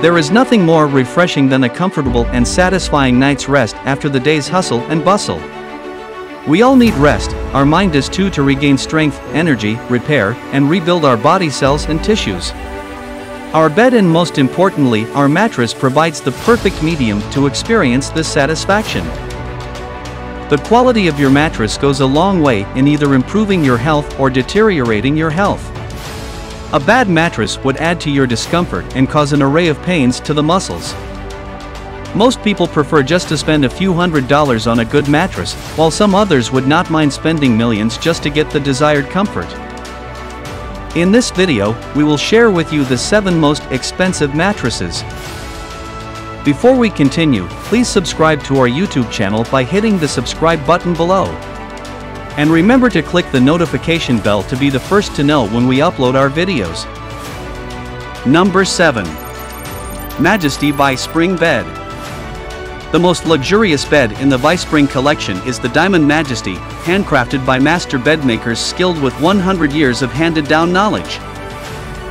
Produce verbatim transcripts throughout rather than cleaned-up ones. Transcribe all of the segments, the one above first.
There is nothing more refreshing than a comfortable and satisfying night's rest after the day's hustle and bustle. We all need rest, our mind does too, to regain strength, energy, repair, and rebuild our body cells and tissues. Our bed and most importantly our mattress provides the perfect medium to experience this satisfaction. The quality of your mattress goes a long way in either improving your health or deteriorating your health. A bad mattress would add to your discomfort and cause an array of pains to the muscles. Most people prefer just to spend a few hundred dollars on a good mattress, while some others would not mind spending millions just to get the desired comfort. In this video, we will share with you the seven most expensive mattresses. Before we continue, please subscribe to our YouTube channel by hitting the subscribe button below. And remember to click the notification bell to be the first to know when we upload our videos. Number seven. Majesty Vi-Spring Bed. The most luxurious bed in the Vi-Spring collection is the Diamond Majesty, handcrafted by master bedmakers skilled with one hundred years of handed-down knowledge.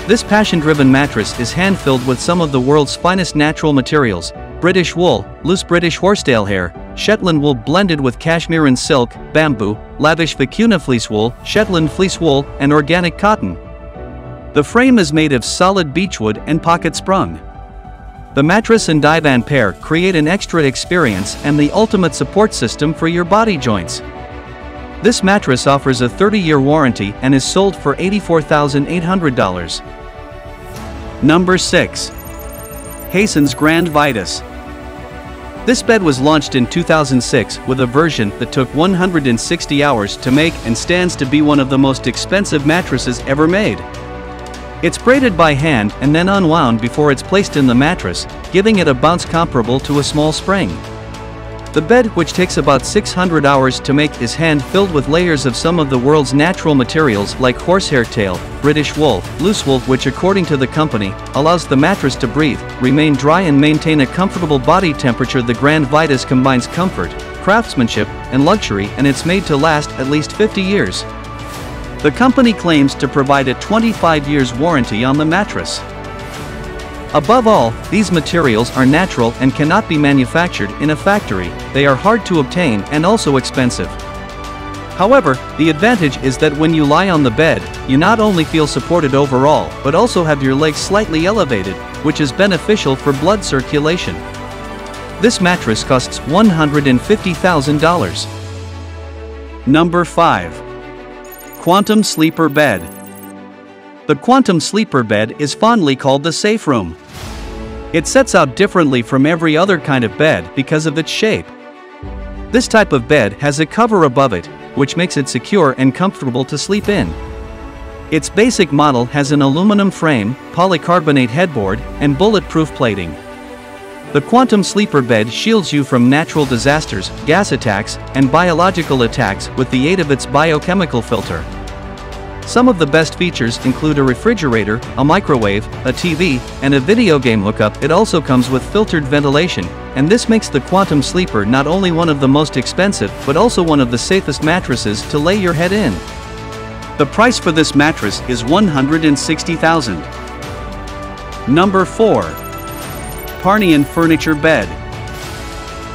This passion-driven mattress is hand-filled with some of the world's finest natural materials: British wool, loose British horsetail hair, Shetland wool blended with cashmere and silk, bamboo, lavish vicuna fleece wool, Shetland fleece wool, and organic cotton. The frame is made of solid beechwood and pocket sprung. The mattress and divan pair create an extra experience and the ultimate support system for your body joints. This mattress offers a thirty-year warranty and is sold for eighty-four thousand eight hundred dollars. Number six. Hastens Grand Vidus. This bed was launched in two thousand six with a version that took one hundred sixty hours to make and stands to be one of the most expensive mattresses ever made. It's braided by hand and then unwound before it's placed in the mattress, giving it a bounce comparable to a small spring. The bed, which takes about six hundred hours to make, is hand-filled with layers of some of the world's natural materials like horsehair tail, British wool, loose wool, which according to the company, allows the mattress to breathe, remain dry and maintain a comfortable body temperature. The Grand Vidus combines comfort, craftsmanship, and luxury, and it's made to last at least fifty years. The company claims to provide a twenty-five years warranty on the mattress. Above all, these materials are natural and cannot be manufactured in a factory. They are hard to obtain and also expensive. However, the advantage is that when you lie on the bed, you not only feel supported overall but also have your legs slightly elevated, which is beneficial for blood circulation. This mattress costs one hundred fifty thousand dollars. Number five. Quantum Sleeper Bed. The Quantum Sleeper Bed is fondly called the safe room. It sets out differently from every other kind of bed because of its shape. This type of bed has a cover above it, which makes it secure and comfortable to sleep in. Its basic model has an aluminum frame, polycarbonate headboard, and bulletproof plating. The Quantum Sleeper Bed shields you from natural disasters, gas attacks, and biological attacks with the aid of its biochemical filter. Some of the best features include a refrigerator, a microwave, a T V, and a video game hookup. It also comes with filtered ventilation, and this makes the Quantum Sleeper not only one of the most expensive but also one of the safest mattresses to lay your head in. The price for this mattress is one hundred sixty thousand dollars. Number four. Parnian Furniture Bed.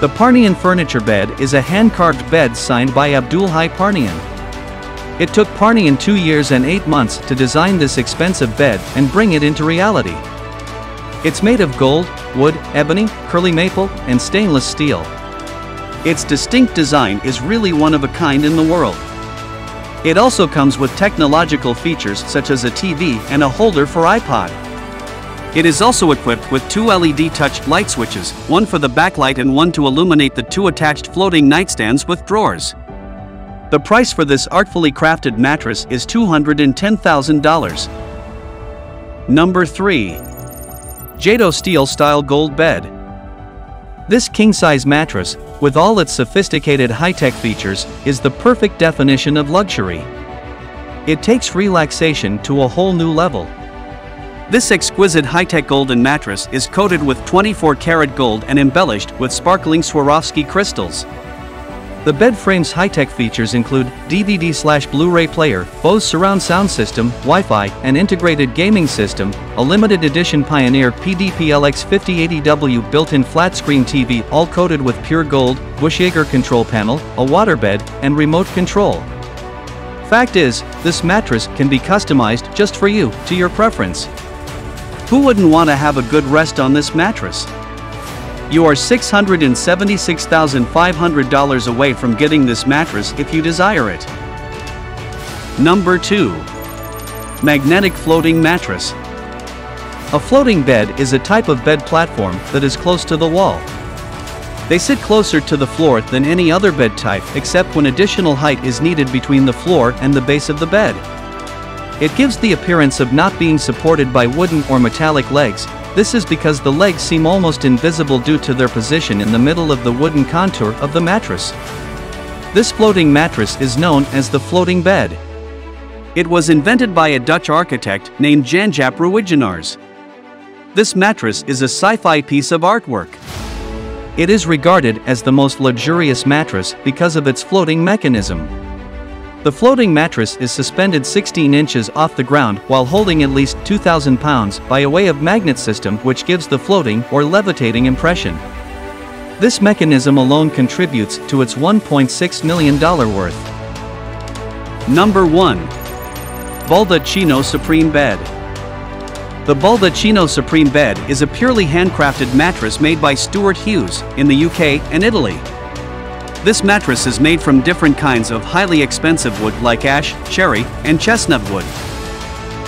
The Parnian Furniture Bed is a hand-carved bed signed by Abdulhai Parnian. It took Parnian two years and eight months to design this expensive bed and bring it into reality. It's made of gold, wood, ebony, curly maple, and stainless steel. Its distinct design is really one of a kind in the world. It also comes with technological features such as a T V and a holder for iPod. It is also equipped with two L E D touch light switches, one for the backlight and one to illuminate the two attached floating nightstands with drawers. The price for this artfully crafted mattress is two hundred ten thousand dollars. Number three. Jado Steel Style Gold Bed. This king-size mattress, with all its sophisticated high-tech features, is the perfect definition of luxury. It takes relaxation to a whole new level. This exquisite high-tech golden mattress is coated with twenty-four karat gold and embellished with sparkling Swarovski crystals. The bed frame's high-tech features include D V D slash Blu-ray player, Bose surround sound system, Wi-Fi, an integrated gaming system, a limited edition Pioneer P D P L X fifty eighty W built-in flat-screen T V, all coated with pure gold, Bush-Jäger control panel, a waterbed, and remote control. Fact is, this mattress can be customized just for you, to your preference. Who wouldn't want to have a good rest on this mattress? You are six hundred seventy-six thousand five hundred dollars away from getting this mattress if you desire it. Number two. Magnetic Floating Mattress. A floating bed is a type of bed platform that is close to the wall. They sit closer to the floor than any other bed type except when additional height is needed between the floor and the base of the bed. It gives the appearance of not being supported by wooden or metallic legs. This is because the legs seem almost invisible due to their position in the middle of the wooden contour of the mattress. This floating mattress is known as the floating bed. It was invented by a Dutch architect named Jan Jap Ruijenaars. This mattress is a sci-fi piece of artwork. It is regarded as the most luxurious mattress because of its floating mechanism. The floating mattress is suspended sixteen inches off the ground while holding at least two thousand pounds by way of magnet system, which gives the floating or levitating impression. This mechanism alone contributes to its one point six million dollars worth. Number one. Baldacchino Supreme Bed. The Baldacchino Supreme Bed is a purely handcrafted mattress made by Stuart Hughes in the U K and Italy. This mattress is made from different kinds of highly expensive wood like ash, cherry, and chestnut wood.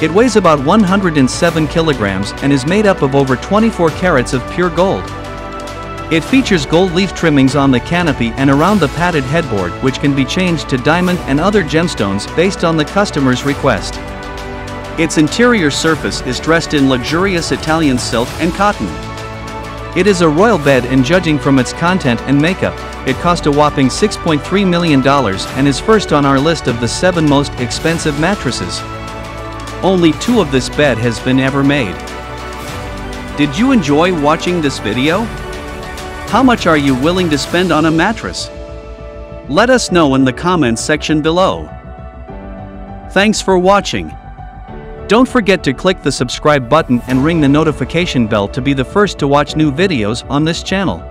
It weighs about one hundred seven kilograms and is made up of over twenty-four carats of pure gold. It features gold leaf trimmings on the canopy and around the padded headboard, which can be changed to diamond and other gemstones based on the customer's request. Its interior surface is dressed in luxurious Italian silk and cotton. It is a royal bed, and judging from its content and makeup, it cost a whopping six point three million dollars and is first on our list of the seven most expensive mattresses. Only two of this bed has been ever made. Did you enjoy watching this video? How much are you willing to spend on a mattress? Let us know in the comments section below. Thanks for watching. Don't forget to click the subscribe button and ring the notification bell to be the first to watch new videos on this channel.